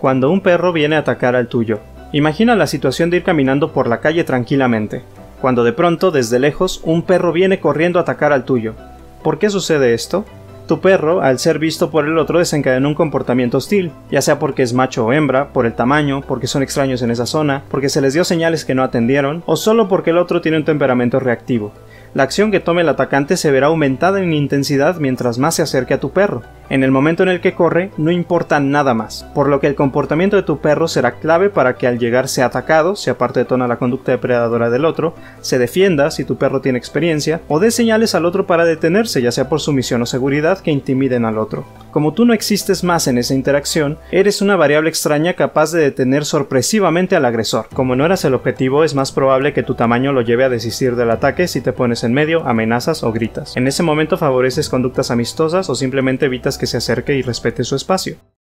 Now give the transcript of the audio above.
cuando un perro viene a atacar al tuyo. Imagina la situación de ir caminando por la calle tranquilamente, cuando de pronto, desde lejos, un perro viene corriendo a atacar al tuyo. ¿Por qué sucede esto? Tu perro, al ser visto por el otro, desencadena un comportamiento hostil, ya sea porque es macho o hembra, por el tamaño, porque son extraños en esa zona, porque se les dio señales que no atendieron, o solo porque el otro tiene un temperamento reactivo. La acción que tome el atacante se verá aumentada en intensidad mientras más se acerque a tu perro. En el momento en el que corre, no importa nada más, por lo que el comportamiento de tu perro será clave para que al llegar sea atacado, se aparte detona la conducta depredadora del otro, se defienda si tu perro tiene experiencia, o dé señales al otro para detenerse, ya sea por sumisión o seguridad, que intimiden al otro. Como tú no existes más en esa interacción, eres una variable extraña capaz de detener sorpresivamente al agresor. Como no eras el objetivo, es más probable que tu tamaño lo lleve a desistir del ataque si te pones en medio, amenazas o gritas. En ese momento favoreces conductas amistosas o simplemente evitas que se acerque y respete su espacio.